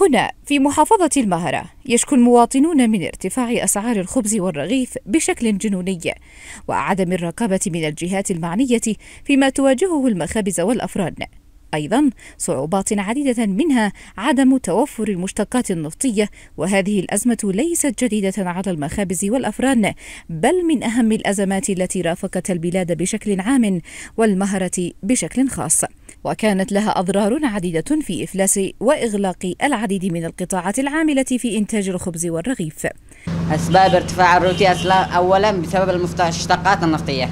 هنا في محافظة المهرة يشكو المواطنون من ارتفاع أسعار الخبز والرغيف بشكل جنوني وعدم الرقابة من الجهات المعنية فيما تواجهه المخابز والأفران. أيضا صعوبات عديدة منها عدم توفر المشتقات النفطية، وهذه الأزمة ليست جديدة على المخابز والأفران بل من أهم الأزمات التي رافقت البلاد بشكل عام والمهرة بشكل خاص، وكانت لها أضرار عديدة في إفلاس وإغلاق العديد من القطاعات العاملة في إنتاج الخبز والرغيف. أسباب ارتفاع الروتي أولا بسبب المشتقات النفطية،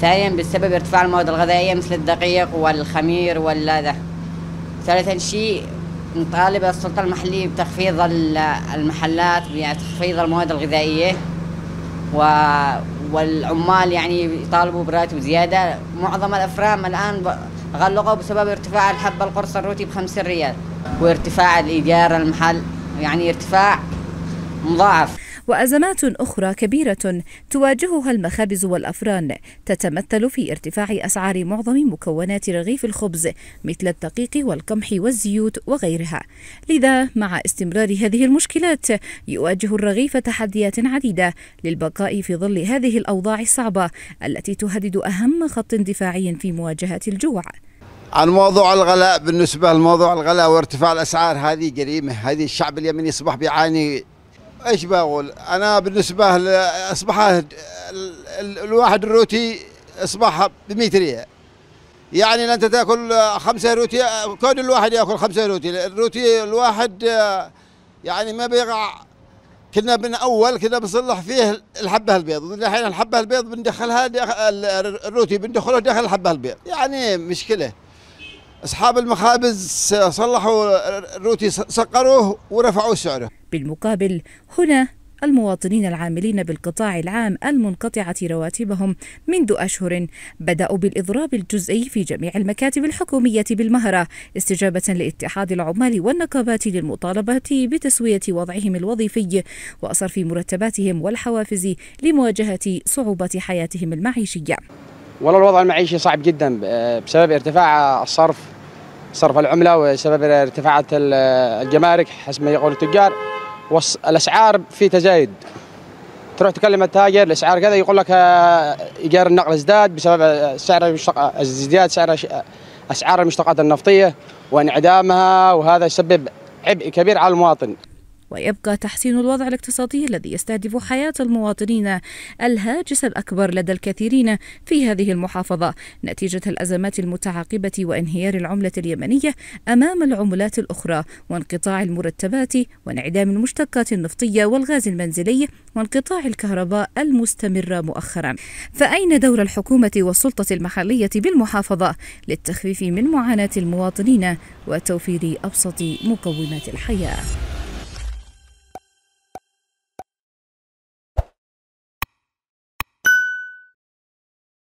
ثانيا بسبب ارتفاع المواد الغذائية مثل الدقيق والخمير واللاذة، ثالثا شيء نطالب السلطة المحلية بتخفيض المحلات بتخفيض المواد الغذائية، والعمال يطالبوا براتب زيادة. معظم الأفران الآن غلقوا بسبب ارتفاع الحبة القرص الروتي ب50 ريال، وارتفاع الإيجار المحل ارتفاع مضاعف. وأزمات أخرى كبيرة تواجهها المخابز والأفران تتمثل في ارتفاع أسعار معظم مكونات رغيف الخبز مثل الدقيق والقمح والزيوت وغيرها. لذا مع استمرار هذه المشكلات يواجه الرغيف تحديات عديدة للبقاء في ظل هذه الأوضاع الصعبة التي تهدد أهم خط دفاعي في مواجهة الجوع. عن موضوع الغلاء، بالنسبة لموضوع الغلاء وارتفاع الأسعار هذه جريمة، هذه الشعب اليمني أصبح بيعاني. ايش بقول انا؟ بالنسبه اصبح الواحد الروتي اصبح ب100 ريال، يعني انت تاكل 5 روتي، كون الواحد ياكل 5 روتي، الروتي الواحد يعني ما بيقع. كنا من اول كنا بنصلح فيه الحبه البيض، الحين الحبه البيض بندخلها الروتي بندخله داخل الحبه البيض، يعني مشكله. اصحاب المخابز صلحوا الروتي سقروه ورفعوا سعره. بالمقابل هنا المواطنين العاملين بالقطاع العام المنقطعة رواتبهم منذ أشهر بدأوا بالإضراب الجزئي في جميع المكاتب الحكومية بالمهرة استجابة لاتحاد العمال والنقابات للمطالبة بتسوية وضعهم الوظيفي وصرف مرتباتهم والحوافز لمواجهة صعوبات حياتهم المعيشية. والله الوضع المعيشي صعب جدا بسبب ارتفاع الصرف، صرف العملة، وسبب ارتفاعات الجمارك حسب ما يقول التجار، والأسعار في تزايد. تروح تكلم التاجر الأسعار كذا، يقول لك إيجار النقل ازداد بسبب سعر ازدياد أسعار المشتقات النفطية وانعدامها، وهذا يسبب عبء كبير على المواطن. ويبقى تحسين الوضع الاقتصادي الذي يستهدف حياة المواطنين الهاجس الأكبر لدى الكثيرين في هذه المحافظة نتيجة الأزمات المتعاقبة وانهيار العملة اليمنية أمام العملات الأخرى وانقطاع المرتبات وانعدام المشتقات النفطية والغاز المنزلي وانقطاع الكهرباء المستمرة مؤخرا. فأين دور الحكومة والسلطة المحلية بالمحافظة للتخفيف من معاناة المواطنين وتوفير أبسط مقومات الحياة؟